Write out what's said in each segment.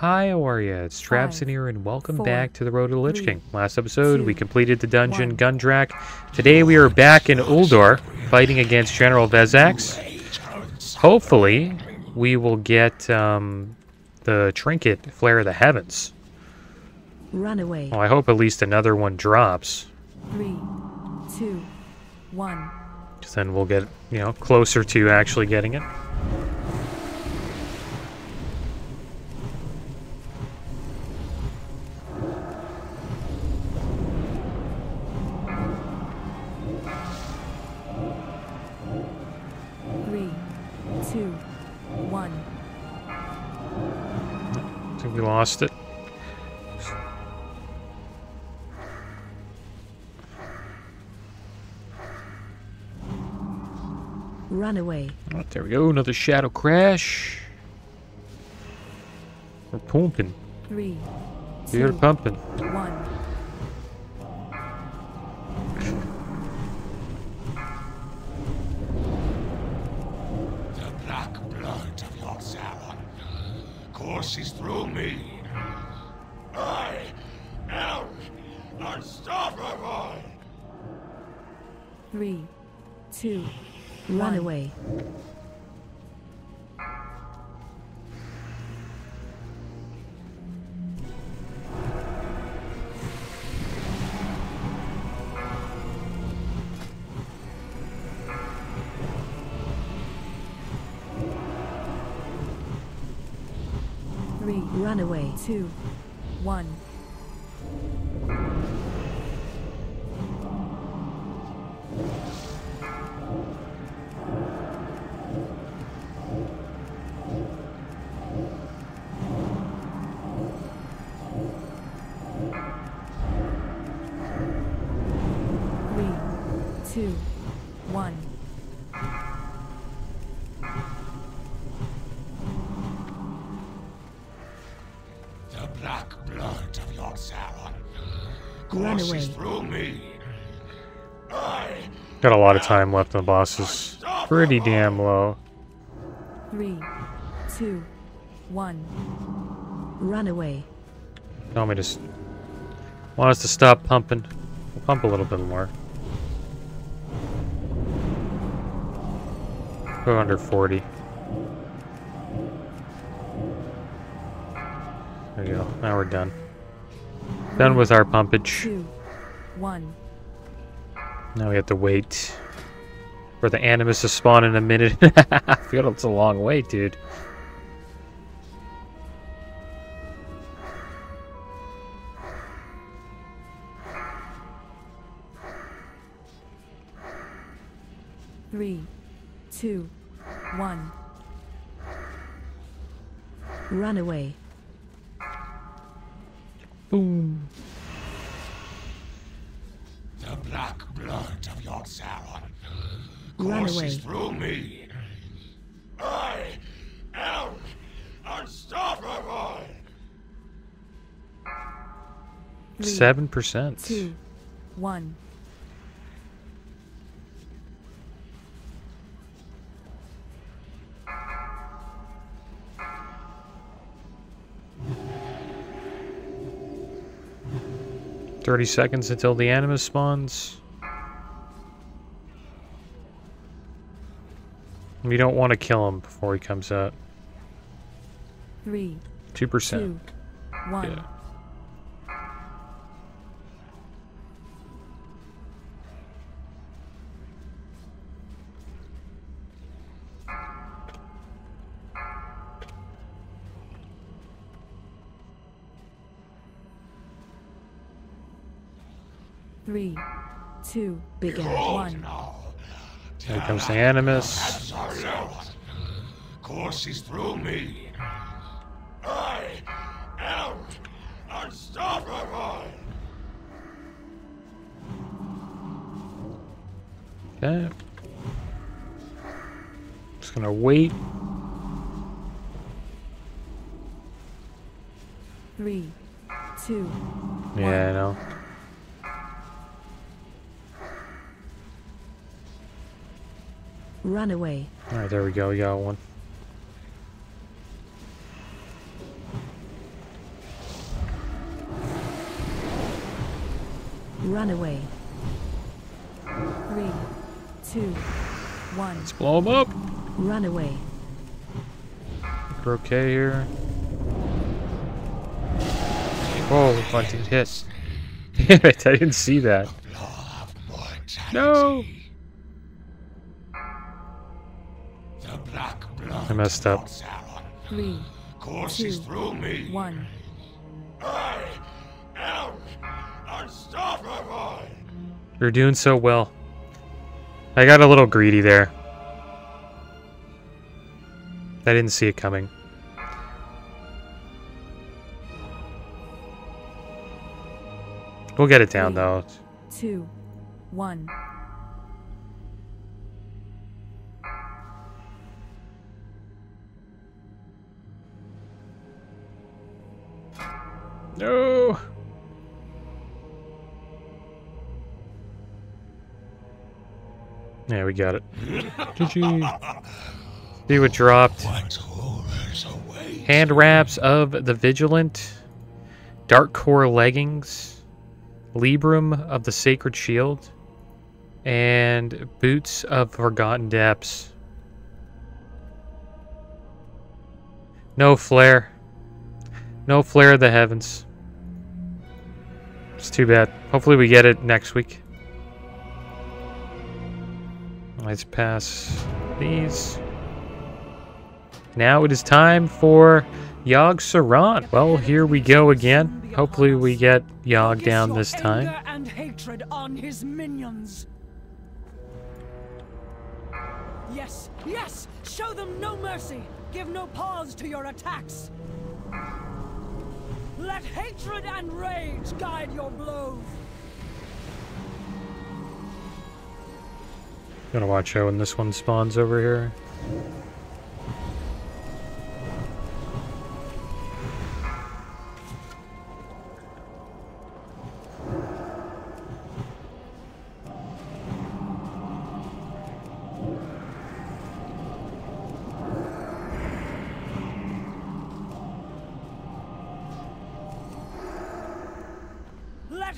Hi, how are ya? It's Traviseen here, and welcome back to the Road to the Lich King. Last episode, we completed the dungeon Gundrak. Today, we are back in Uldor, fighting against General Vezax. Hopefully, we will get the trinket, Flare of the Heavens. Run away. Well, I hope at least another one drops. 3, 2, 1. Because then we'll get, you know, closer to actually getting it. We lost it. Run away. Oh, there we go. Another shadow crash. We're pumping. 3, 2, You're pumping. 1. Is through me. I am unstoppable. 3, 2, run away. Run away. 2, 1. Got a lot of time left on the bosses. Pretty damn low. 3, 2, 1. Run away. Tell me just want us to stop pumping. We'll pump a little bit more. Go under 40. There you go. Now we're done. Done with our pumpage. 2, 1. Now we have to wait for the Animus to spawn in a minute. I feel it's a long wait, dude. Three, 2, 1. Run away. Boom. The black blood of Yogg-Saron courses through me. I am unstoppable. 7%. 2, 1. Thirty 30 seconds until the Animus spawns. We don't want to kill him before he comes out. 3, 2%. 2, 1. Yeah. Three, two, begin. 1. Here comes the Animus. Courses through me. I am unstoppable. Okay. Just gonna wait. 3, 2. Yeah, I know. Run away. All right, there we go. We got one. Run away. 3, 2, 1. Let's blow him up. Run away. Croquet here. Oh, I did hiss. Damn it, I didn't see that. No! I messed up. 3, 2, 1. I am unstoppable. You're doing so well. I got a little greedy there. I didn't see it coming. We'll get it down, though. 2, 1. No! Yeah, we got it. GG. See what dropped. Hand wraps of the Vigilant. Dark core leggings. Librum of the sacred shield. And boots of forgotten depths. No flare. No Flare of the Heavens. It's too bad. Hopefully we get it next week. Let's pass these. Now it is time for Yogg-Saron. Well, here we go again. Hopefully we get Yogg down this time. Yes, yes! Show them no mercy! Give no pause to your attacks! Let hatred and rage guide your blows. Gotta watch out when this one spawns over here.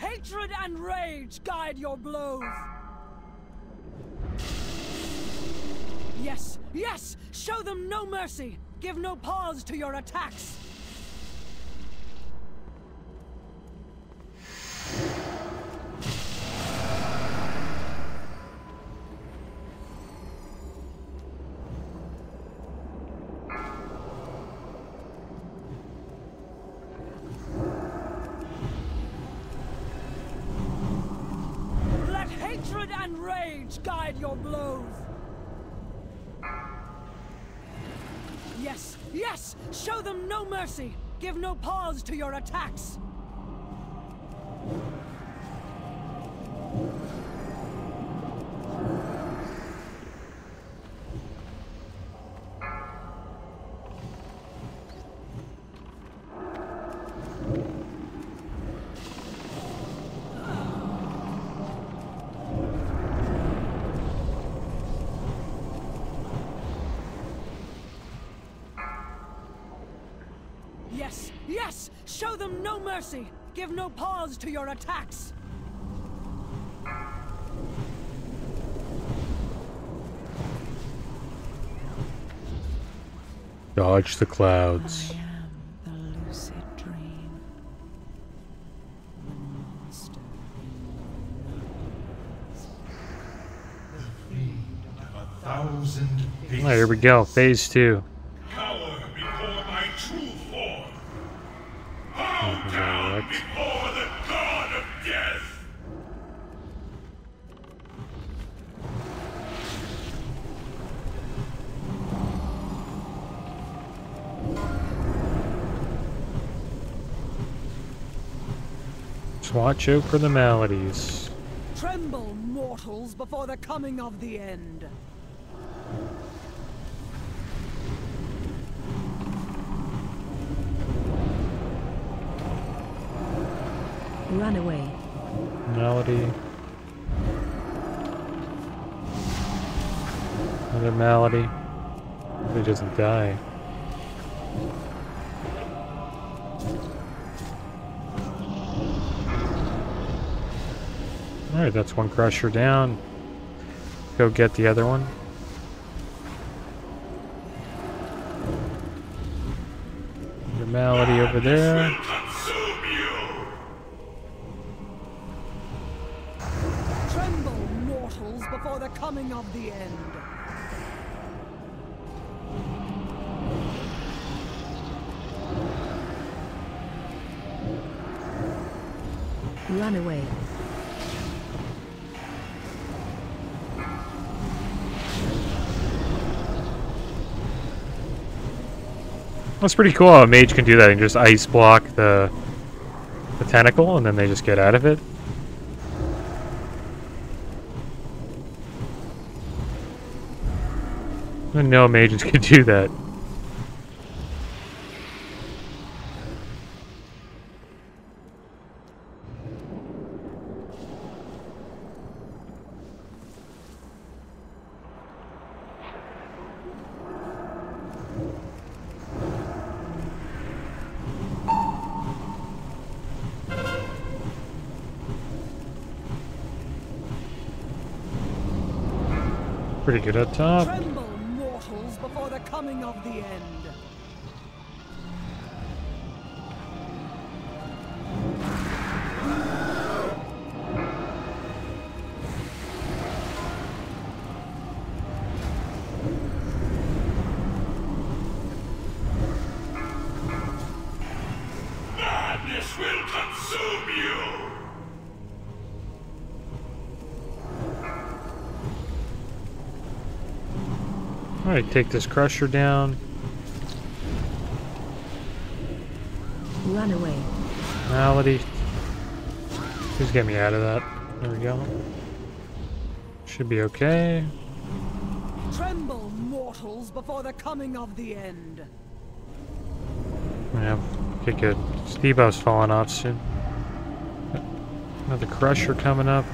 Hatred and rage guide your blows. Yes, yes! Show them no mercy! Give no pause to your attacks! Guide your blows. Yes, yes! Show them no mercy! Give no pause to your attacks! Yes, yes! Show them no mercy! Give no pause to your attacks! Dodge the clouds. I am the lucid dream. The monster the fiend of a thousand pieces. Well, here we go, phase 2. Before the god of death. Just watch out for the maladies. Tremble, mortals, before the coming of the end. Run away. Malady. Another malady. It doesn't die. Alright, that's one crusher down. Go get the other one. The malady over there. Tremble, mortals, before the coming of the end. Run away. That's pretty cool how a mage can do that and just ice block the tentacle and then they just get out of it. No mages can do that. Pretty good up top. Tremble, mortals, before the coming of the end. Madness will consume you. Alright, take this crusher down. Run away. Malady. Please get me out of that. There we go. Should be okay. Tremble, mortals, before the coming of the end. Yeah, okay, good. Stevo's falling off soon. Another crusher coming up.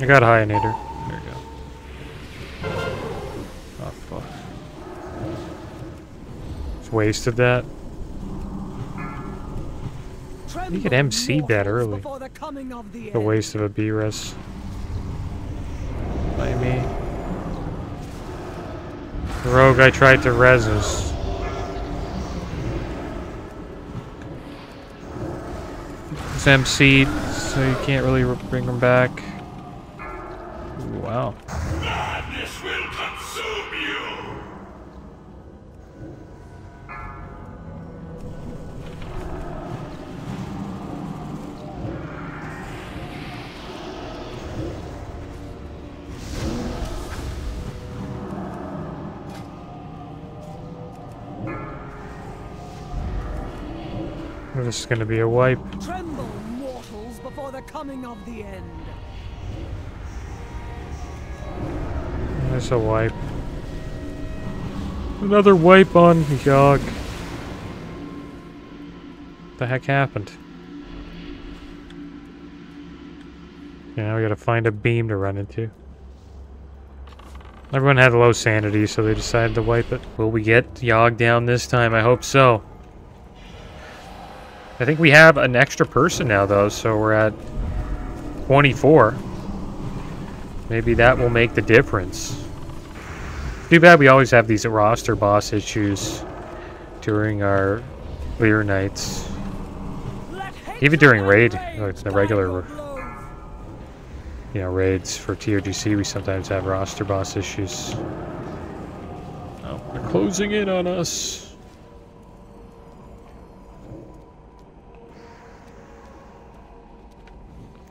I got Hyenator. There we go. Oh, fuck. Just wasted that. You could MC'd that early. The waste of a B-Res. By me. The rogue I tried to resist. It's MC'd, so you can't really bring them back. Wow. Madness will consume you. This is going to be a wipe. Tremble, mortals, before the coming of the end. There's a wipe. Another wipe on Yogg. What the heck happened? Yeah, now we gotta find a beam to run into. Everyone had low sanity, so they decided to wipe it. Will we get Yogg down this time? I hope so. I think we have an extra person now, though, so we're at 24. Maybe that will make the difference. Too bad we always have these roster boss issues during our clear nights. Even during raid, like the regular, you know, raids for TOGC, we sometimes have roster boss issues. Oh, they're closing in on us.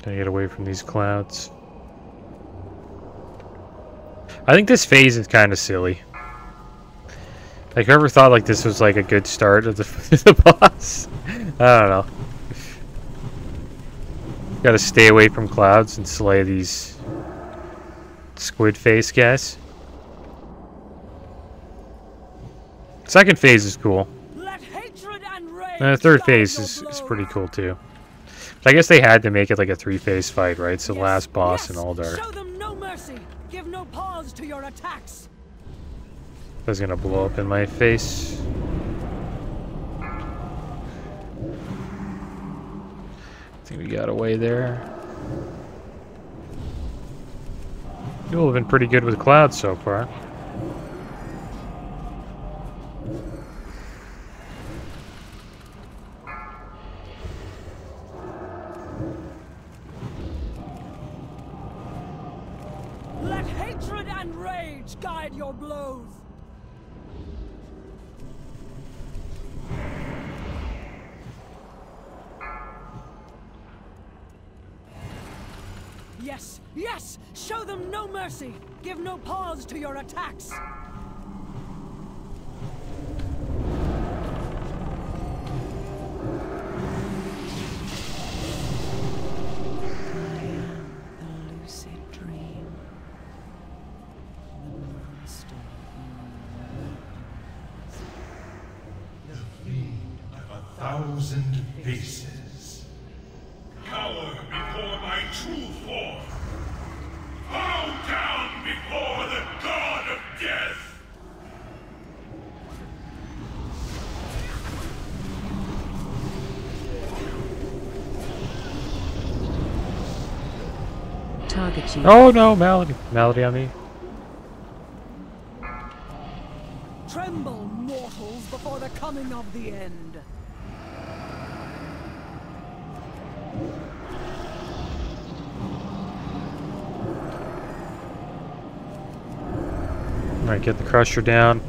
Gotta get away from these clouds. I think this phase is kind of silly. Like, whoever thought like this was like a good start of the boss? I don't know. Gotta stay away from clouds and slay these squid face guys. Second phase is cool. And the third phase is pretty cool too. But I guess they had to make it like a three-phase fight, right? So last boss in Aldar. Show them no mercy. Give no pause to your attacks. That's gonna blow up in my face. I think we got away there. You'll have been pretty good with clouds so far. Let hatred and rage guide your blows. Yes, yes! Show them no mercy! Give no pause to your attacks! Oh no, Malady. Malady on me. Tremble, mortals, before the coming of the end. Alright, get the crusher down.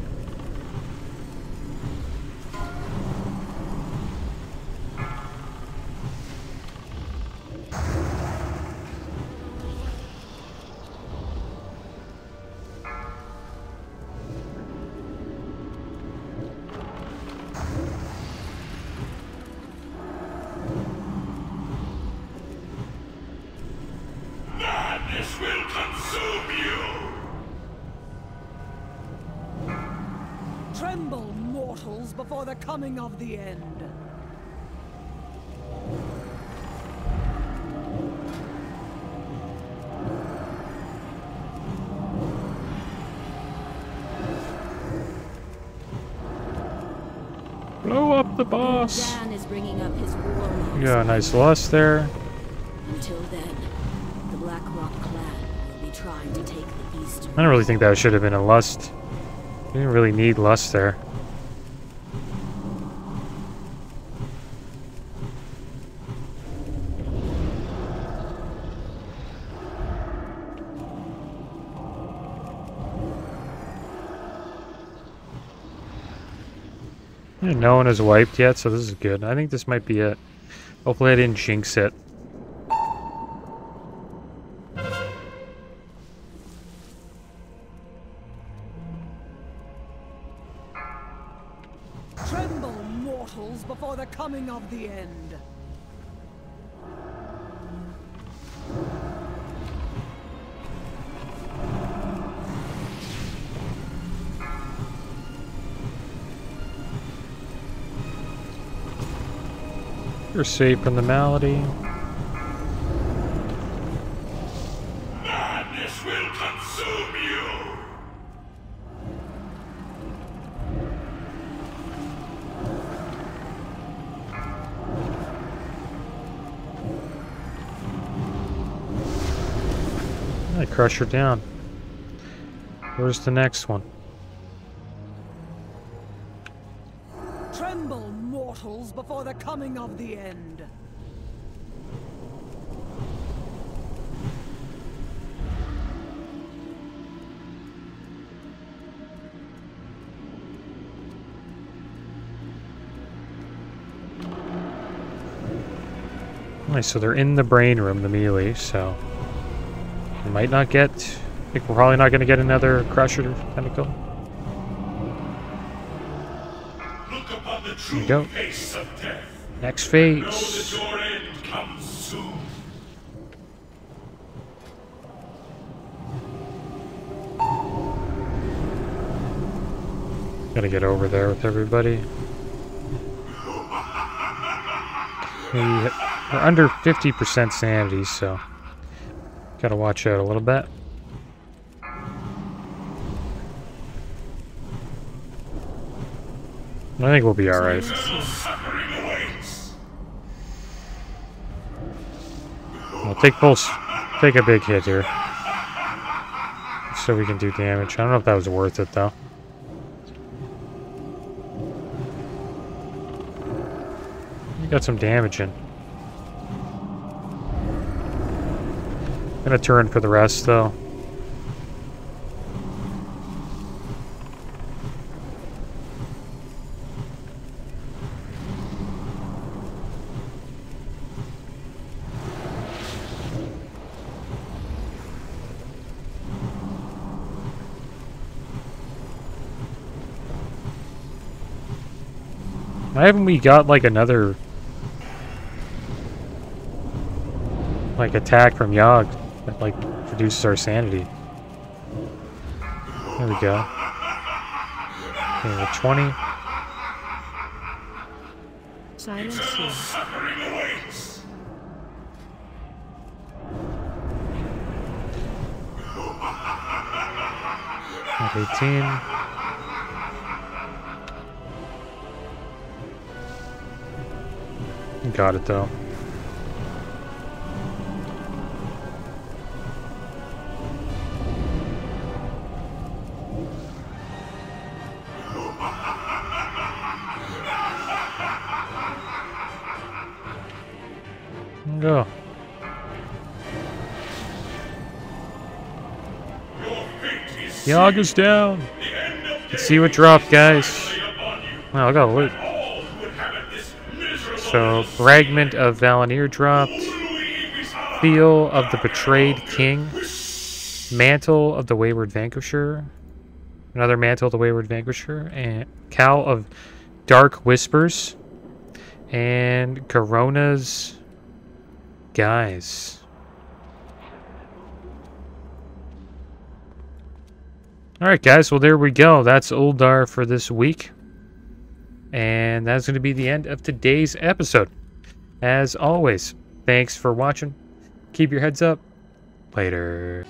Of the end. Blow up the boss. Dan is bringing up his war. Yeah, nice loss there. Until then, the Black Rock clan will be trying to take the east. I don't really think that should have been a lust. We didn't really need lust there. No one is wiped yet, so this is good. I think this might be it. Hopefully I didn't jinx it. Tremble, mortals, before the coming of the end. You're safe from the malady. Madness will consume you. I crush her down. Where's the next one? Before the coming of the end. Nice, so they're in the brain room, the melee, so we might not get, I think we're probably not going to get another crusher tentacle. There you go. Next phase. Gotta get over there with everybody. We're under 50% sanity, so gotta watch out a little bit. I think we'll be alright. We'll take pulse, take a big hit here, so we can do damage. I don't know if that was worth it though. We got some damage in. I'm gonna turn for the rest though. Why haven't we got like another like attack from Yogg that like reduces our sanity? There we go. Okay, 20. Silence. Okay, 18. Got it though. Go. Yogg is down. Let's see what dropped, guys. Wow, I got loot. So, Fragment of Valinir dropped, Feel of the Betrayed King, Mantle of the Wayward Vanquisher, another Mantle of the Wayward Vanquisher, and Cow of Dark Whispers, and Corona's Guys. Alright guys, well there we go. That's Uldar for this week. And that's going to be the end of today's episode. As always, thanks for watching. Keep your heads up. Later.